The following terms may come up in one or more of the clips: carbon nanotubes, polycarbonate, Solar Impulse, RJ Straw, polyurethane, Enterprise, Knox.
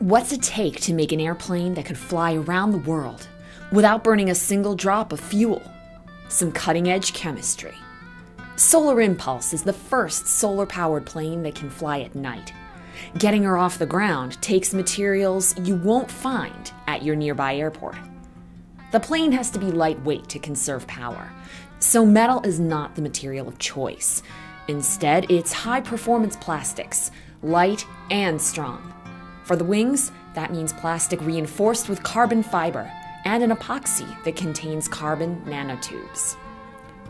What's it take to make an airplane that could fly around the world without burning a single drop of fuel? Some cutting-edge chemistry. Solar Impulse is the first solar-powered plane that can fly at night. Getting her off the ground takes materials you won't find at your nearby airport. The plane has to be lightweight to conserve power, so metal is not the material of choice. Instead, it's high-performance plastics, light and strong. For the wings, that means plastic reinforced with carbon fiber and an epoxy that contains carbon nanotubes.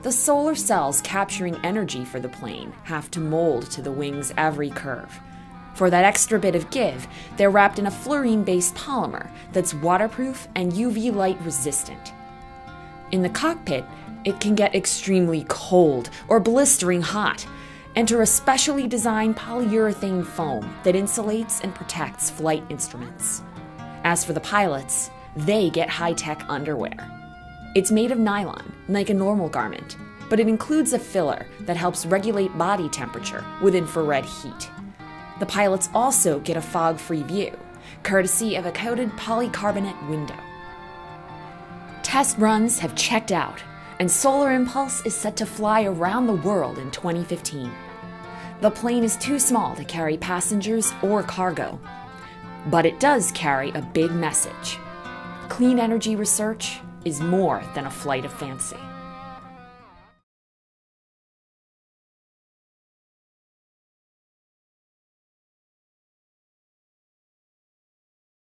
The solar cells capturing energy for the plane have to mold to the wing's every curve. For that extra bit of give, they're wrapped in a fluorine-based polymer that's waterproof and UV light resistant. In the cockpit, it can get extremely cold or blistering hot. Enter a specially designed polyurethane foam that insulates and protects flight instruments. As for the pilots, they get high-tech underwear. It's made of nylon, like a normal garment, but it includes a filler that helps regulate body temperature with infrared heat. The pilots also get a fog-free view, courtesy of a coated polycarbonate window. Test runs have checked out, and Solar Impulse is set to fly around the world in 2015. The plane is too small to carry passengers or cargo, but it does carry a big message. Clean energy research is more than a flight of fancy.